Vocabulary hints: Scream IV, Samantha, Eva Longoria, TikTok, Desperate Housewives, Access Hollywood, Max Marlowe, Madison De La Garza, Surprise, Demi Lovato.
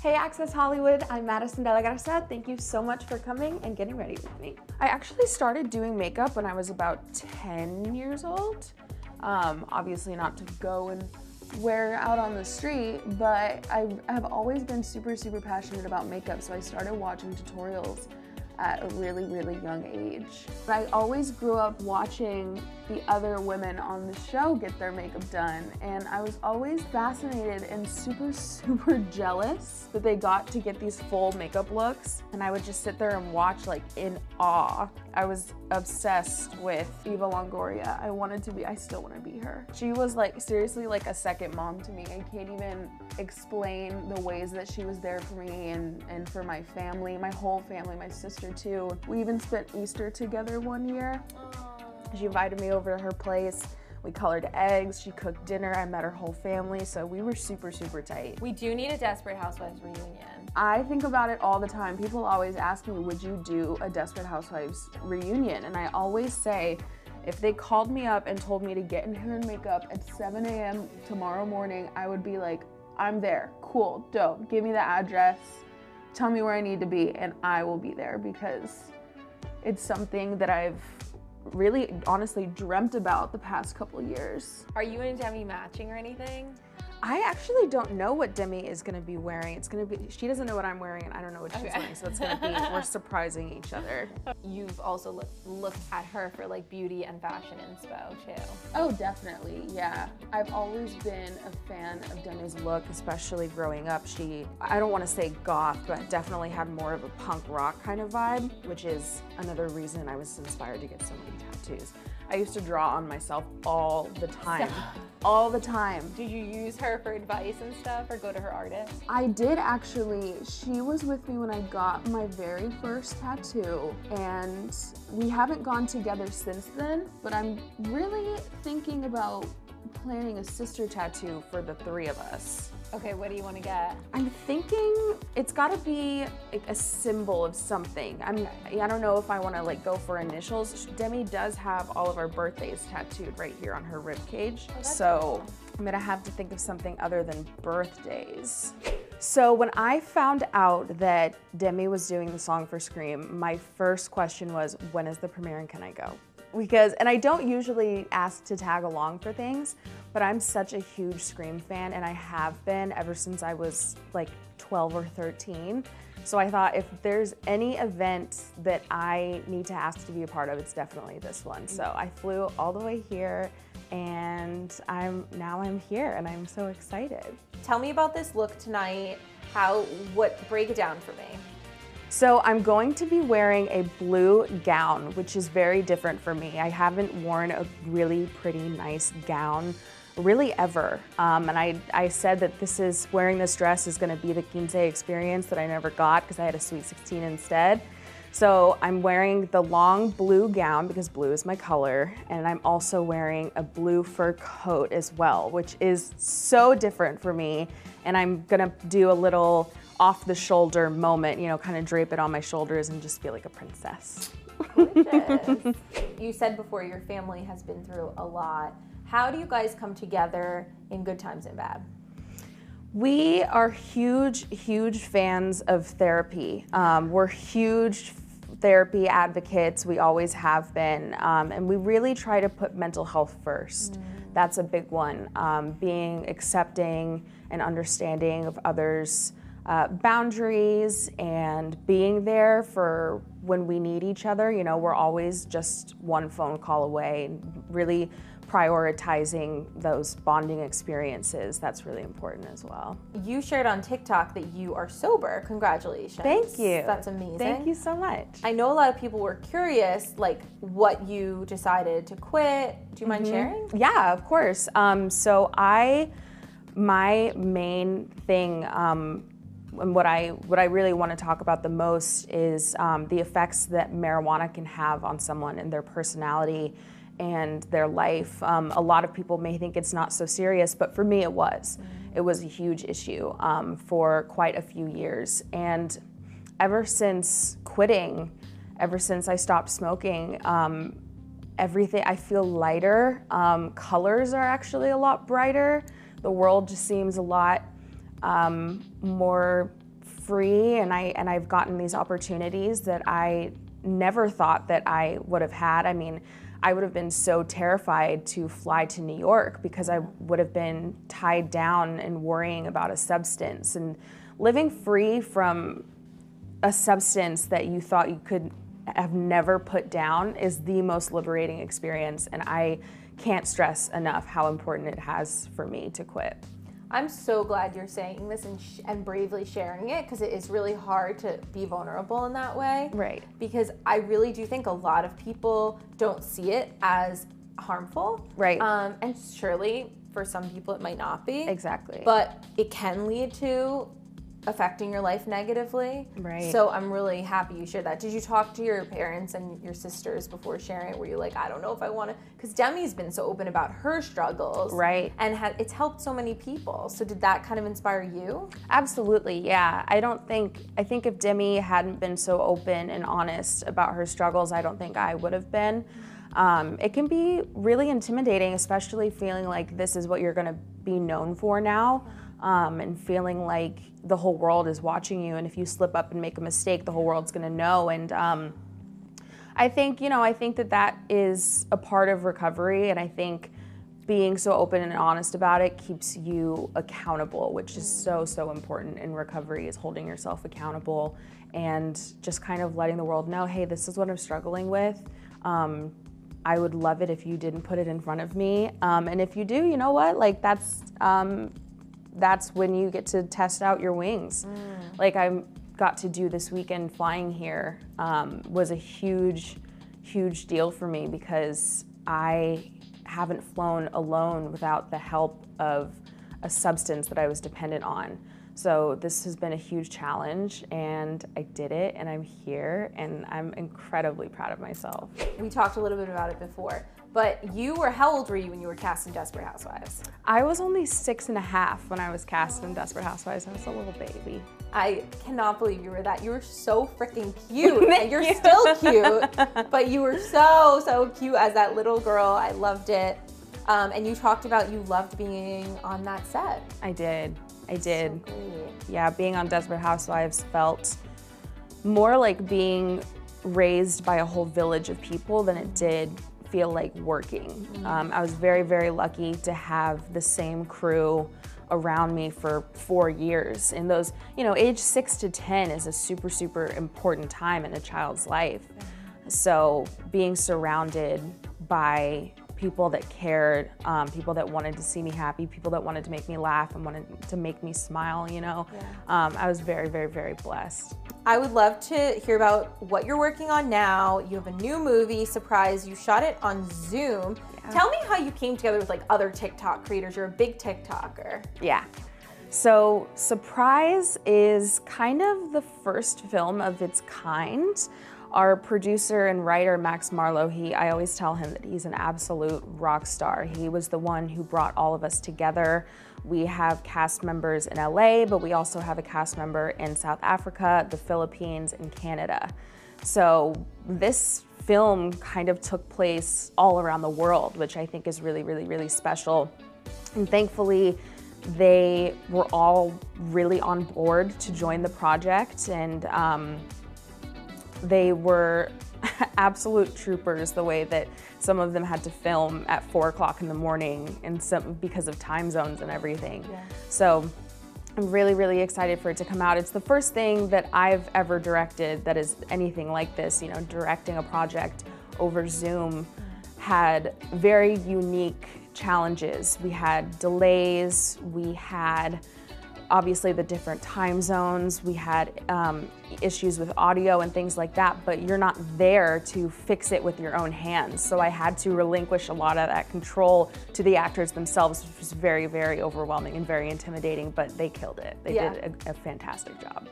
Hey Access Hollywood, I'm Madison De La Garza. Thank you so much for coming and getting ready with me. I actually started doing makeup when I was about 10 years old. Obviously not to go and wear out on the street, but I have always been super passionate about makeup, so I started watching tutorials at a really young age. I always grew up watching the other women on the show get their makeup done, and I was always fascinated and super jealous that they got to get these full makeup looks, and I would just sit there and watch, like, in awe. I was obsessed with Eva Longoria. I still want to be her. She was, like, seriously like a second mom to me. I can't even explain the ways that she was there for me and for my family, my whole family, my sister too. We even spent Easter together one year. She invited me over to her place. We colored eggs, she cooked dinner, I met her whole family, so we were super tight. We do need a Desperate Housewives reunion. I think about it all the time. People always ask me, would you do a Desperate Housewives reunion? And I always say, if they called me up and told me to get in hair and makeup at 7 a.m. tomorrow morning, I would be like, I'm there, cool, dope, give me the address, tell me where I need to be, and I will be there, because it's something that I've really honestly dreamt about the past couple years. Are you and Demi matching or anything? I actually don't know what Demi is gonna be wearing. It's gonna be, she doesn't know what I'm wearing and I don't know what she's wearing, so it's gonna be, we're surprising each other. You've also looked at her for, like, beauty and fashion inspo too. Oh, definitely, yeah. I've always been a fan of Demi's look, especially growing up. She, I don't wanna say goth, but definitely had more of a punk rock kind of vibe, which is another reason I was inspired to get so many tattoos. I used to draw on myself all the time. All the time. Did you use her for advice and stuff, or go to her artist? I did, actually. She was with me when I got my very first tattoo, and we haven't gone together since then, but I'm really thinking about planning a sister tattoo for the three of us. Okay, what do you want to get? I'm thinking it's got to be like a symbol of something. I don't know if I want to, like, go for initials. Demi does have all of our birthdays tattooed right here on her ribcage. Oh, so cool. I'm going to have to think of something other than birthdays. So when I found out that Demi was doing the song for Scream, my first question was, when is the premiere and can I go? Because, and I don't usually ask to tag along for things, but I'm such a huge Scream fan, and I have been ever since I was like 12 or 13. So I thought, if there's any event that I need to ask to be a part of, it's definitely this one. So I flew all the way here, and now I'm here, and I'm so excited. Tell me about this look tonight. Break it down for me. So I'm going to be wearing a blue gown, which is very different for me. I haven't worn a really pretty nice gown really ever. And I said that wearing this dress is gonna be the quince experience that I never got, because I had a sweet 16 instead. So I'm wearing the long blue gown because blue is my color. And I'm also wearing a blue fur coat as well, which is so different for me. And I'm gonna do a little off the shoulder moment, you know, kind of drape it on my shoulders and just feel like a princess. Gorgeous. You said before your family has been through a lot. How do you guys come together in good times and bad? We are huge fans of therapy. We're huge therapy advocates. We always have been. And we really try to put mental health first. That's a big one. Being accepting and understanding of others' boundaries, and being there for when we need each other. You know, we're always just one phone call away, and really prioritizing those bonding experiences. That's really important as well. You shared on TikTok that you are sober. Congratulations. Thank you. That's amazing. Thank you so much. I know a lot of people were curious, like, what you decided to quit. Do you mind sharing? Yeah, of course. So my main thing, and what I really want to talk about the most is the effects that marijuana can have on someone and their personality and their life. A lot of people may think it's not so serious, but for me it was. It was a huge issue for quite a few years. And ever since quitting, ever since I stopped smoking, everything, I feel lighter. Colors are actually a lot brighter. The world just seems a lot more free, and I've gotten these opportunities that I never thought that I would have had. I mean, I would have been so terrified to fly to New York because I would have been tied down and worrying about a substance, and living free from a substance that you thought you could have never put down is the most liberating experience, and I can't stress enough how important it has for me to quit. I'm so glad you're saying this and bravely sharing it, because it is really hard to be vulnerable in that way. Right. Because I really do think a lot of people don't see it as harmful. Right. And surely for some people it might not be. Exactly. But it can lead to affecting your life negatively. Right. So I'm really happy you shared that. Did you talk to your parents and your sisters before sharing it? Were you like, I don't know if I want to? Because Demi's been so open about her struggles. Right. And it's helped so many people. So did that kind of inspire you? Absolutely, yeah. I think if Demi hadn't been so open and honest about her struggles, I don't think I would have been. It can be really intimidating, especially feeling like this is what you're going to be known for now. And feeling like the whole world is watching you, and if you slip up and make a mistake, the whole world's gonna know. And I think that is a part of recovery, and I think being so open and honest about it keeps you accountable, which is so, so important in recovery, is holding yourself accountable and just kind of letting the world know, hey, this is what I'm struggling with. I would love it if you didn't put it in front of me. And if you do, you know what, like that's when you get to test out your wings. Like I got to do this weekend flying here was a huge, huge deal for me, because I haven't flown alone without the help of a substance that I was dependent on. So this has been a huge challenge, and I did it, and I'm here, and I'm incredibly proud of myself. We talked a little bit about it before, but how old were you when you were cast in Desperate Housewives? I was only 6.5 when I was cast in Desperate Housewives. I was a little baby. I cannot believe you were that. You were so freaking cute. And you're still cute, but you were so, so cute as that little girl. I loved it. And you talked about you loved being on that set. I did. So cool. Yeah, being on Desperate Housewives felt more like being raised by a whole village of people than it did feel like working. I was very, very lucky to have the same crew around me for 4 years. And those, age 6 to 10 is a super, super important time in a child's life. So being surrounded by people that cared, people that wanted to see me happy, people that wanted to make me laugh and wanted to make me smile, Yeah. I was very, very, very blessed. I would love to hear about what you're working on now. You have a new movie, Surprise. You shot it on Zoom. Yeah. Tell me how you came together with other TikTok creators. You're a big TikToker. Yeah. So Surprise is kind of the first film of its kind. Our producer and writer, Max Marlowe, I always tell him that he's an absolute rock star. He was the one who brought all of us together. We have cast members in LA, but we also have a cast member in South Africa, the Philippines, and Canada. So this film kind of took place all around the world, which I think is really, really, really special. And thankfully, they were all really on board to join the project, and they were absolute troopers, the way that some of them had to film at 4 o'clock in the morning and some because of time zones and everything. Yeah. So I'm really, really excited for it to come out. It's the first thing that I've ever directed that is anything like this. Directing a project over Zoom had very unique challenges. We had delays, we had obviously the different time zones, we had issues with audio and things like that, but you're not there to fix it with your own hands. So I had to relinquish a lot of that control to the actors themselves, which was very, very overwhelming and very intimidating, but they killed it. They did a fantastic job.